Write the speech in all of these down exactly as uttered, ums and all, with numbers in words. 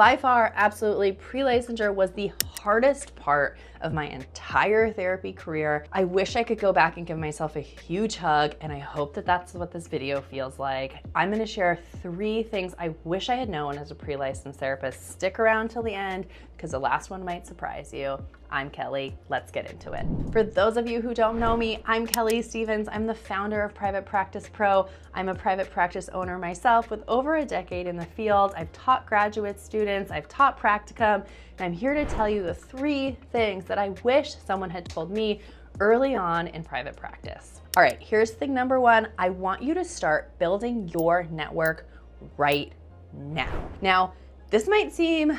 By far, absolutely, pre-licensure was the hardest part of my entire therapy career. I wish I could go back and give myself a huge hug, and I hope that that's what this video feels like. I'm gonna share three things I wish I had known as a pre-licensed therapist. Stick around till the end, because the last one might surprise you. I'm Kelly, let's get into it. For those of you who don't know me, I'm Kelly Stevens. I'm the founder of Private Practice Pro. I'm a private practice owner myself with over a decade in the field. I've taught graduate students, I've taught practicum, and I'm here to tell you the three things that I wish someone had told me early on in private practice. All right, here's thing number one. I want you to start building your network right now. Now, this might seem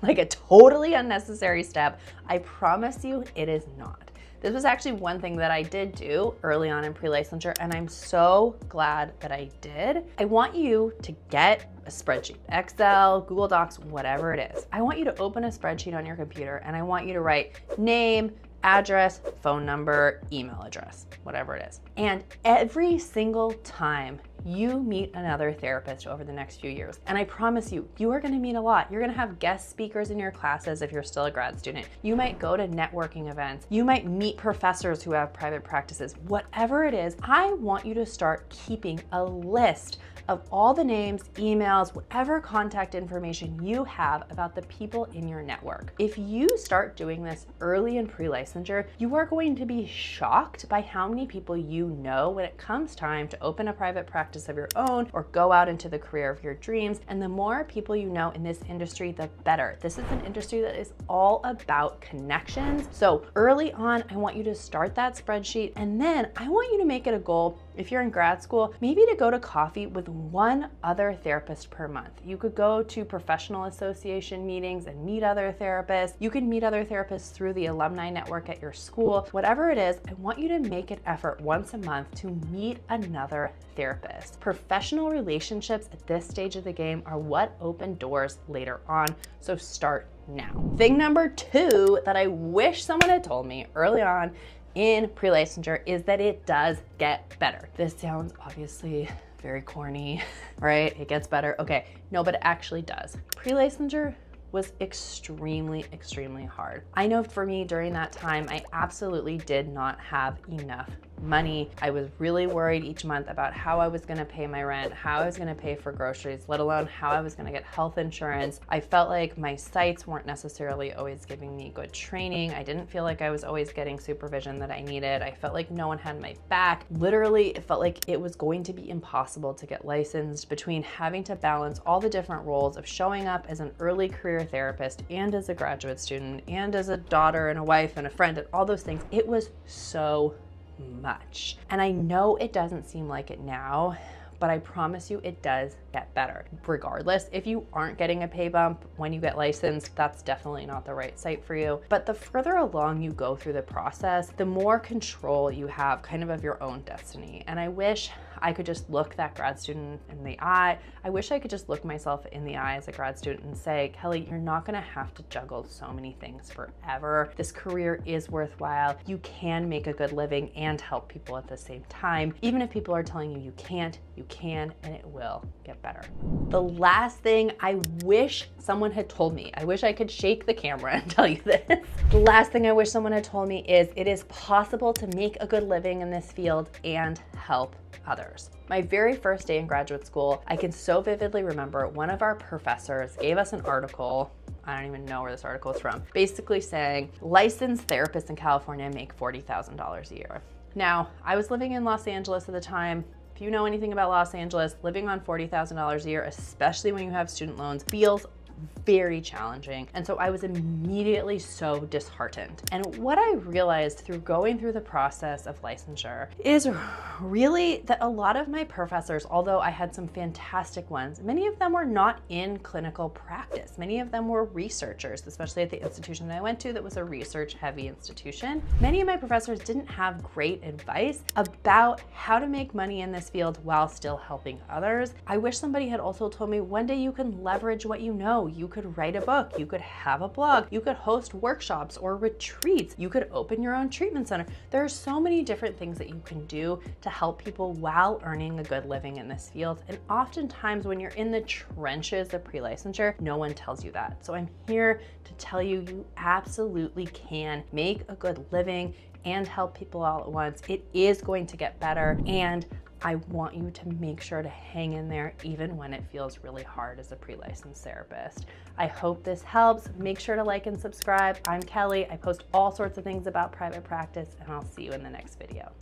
like a totally unnecessary step. I promise you it is not. This was actually one thing that I did do early on in pre-licensure, and I'm so glad that I did. I want you to get a spreadsheet, Excel, Google Docs, whatever it is. I want you to open a spreadsheet on your computer, and I want you to write name, address, phone number, email address, whatever it is. And every single time you meet another therapist over the next few years, and I promise you, you are gonna meet a lot. You're gonna have guest speakers in your classes if you're still a grad student. You might go to networking events. You might meet professors who have private practices. Whatever it is, I want you to start keeping a list of all the names, emails, whatever contact information you have about the people in your network. If you start doing this early in pre-licensure, you are going to be shocked by how many people you know when it comes time to open a private practice of your own or go out into the career of your dreams. And the more people you know in this industry, the better. This is an industry that is all about connections. So early on, I want you to start that spreadsheet, and then I want you to make it a goal, if you're in grad school, maybe to go to coffee with one other therapist per month. You could go to professional association meetings and meet other therapists. You can meet other therapists through the alumni network at your school. Whatever it is, I want you to make an effort once a month to meet another therapist. Professional relationships at this stage of the game are what open doors later on, so start now. Thing number two that I wish someone had told me early on in pre-licensure is that it does get better. This sounds obviously very corny, right? It gets better. Okay, no, but it actually does. Pre-licensure was extremely, extremely hard. I know for me during that time, I absolutely did not have enough money. I was really worried each month about how I was gonna pay my rent, how I was gonna pay for groceries, let alone how I was gonna get health insurance. I felt like my sites weren't necessarily always giving me good training. I didn't feel like I was always getting supervision that I needed. I felt like no one had my back. Literally, it felt like it was going to be impossible to get licensed between having to balance all the different roles of showing up as an early career therapist and as a graduate student and as a daughter and a wife and a friend and all those things. It was so much. And I know it doesn't seem like it now, but I promise you it does get better. Regardless, if you aren't getting a pay bump when you get licensed, that's definitely not the right site for you. But the further along you go through the process, the more control you have kind of of your own destiny. And I wish I could just look that grad student in the eye. I wish I could just look myself in the eye as a grad student and say, Kelly, you're not gonna have to juggle so many things forever. This career is worthwhile. You can make a good living and help people at the same time. Even if people are telling you you can't, you can, and it will get better. The last thing I wish someone had told me, I wish I could shake the camera and tell you this. The last thing I wish someone had told me is it is possible to make a good living in this field and help others. My very first day in graduate school, I can so vividly remember one of our professors gave us an article. I don't even know where this article is from, basically saying licensed therapists in California make forty thousand dollars a year. Now, I was living in Los Angeles at the time. If you know anything about Los Angeles, living on forty thousand dollars a year, especially when you have student loans, feels very challenging. And so I was immediately so disheartened. And what I realized through going through the process of licensure is really that a lot of my professors, although I had some fantastic ones, many of them were not in clinical practice. Many of them were researchers, especially at the institution that I went to that was a research-heavy institution. Many of my professors didn't have great advice about how to make money in this field while still helping others. I wish somebody had also told me one day you can leverage what you know know, you could write a book, you could have a blog, you could host workshops or retreats, you could open your own treatment center. There are so many different things that you can do to help people while earning a good living in this field. And oftentimes when you're in the trenches of pre-licensure, no one tells you that. So I'm here to tell you, you absolutely can make a good living and help people all at once. It is going to get better, and I want you to make sure to hang in there even when it feels really hard as a pre-licensed therapist. I hope this helps. Make sure to like and subscribe. I'm Kelly. I post all sorts of things about private practice, and I'll see you in the next video.